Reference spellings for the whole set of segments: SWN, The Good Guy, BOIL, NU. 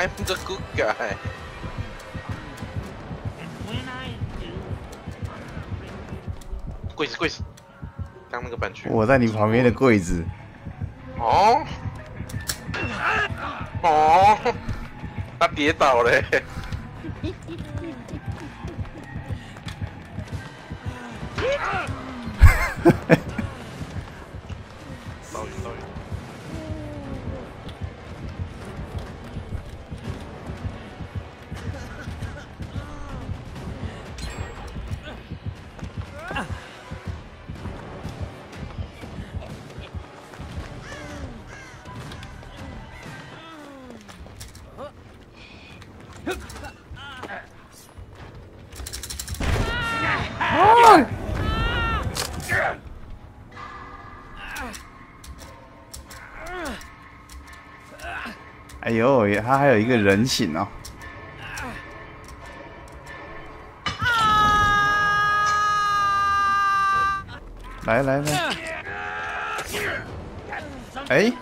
I'm the good guy. Do, 柜子，柜子，刚那个板区。我在你旁边的柜子。哦。哦，他跌倒了。哎呦，他还有一个人形哦！来来来！哎，为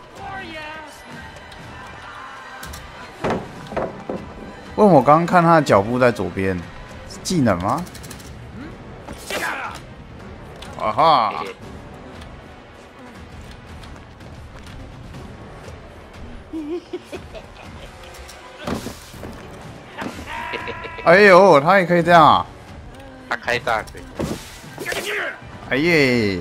什么我刚刚看他的脚步在左边？是技能吗？啊哈！ 哎呦，他也可以这样啊！他开大腿。哎耶！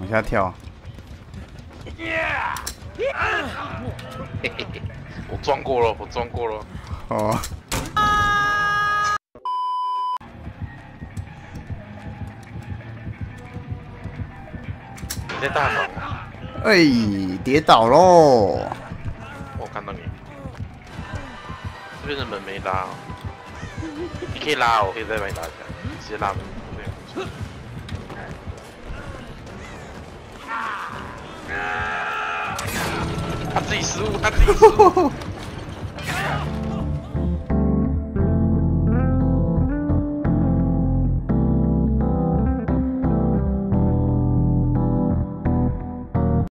往下跳。 嘿嘿嘿，我撞过了，我撞过了。哦。你在大房啊？哎，跌倒喽！我看到你。这边的门没拉、哦，你可以拉，我可以再把你拉起来，直接拉门。对。他自己失误，他自己失误。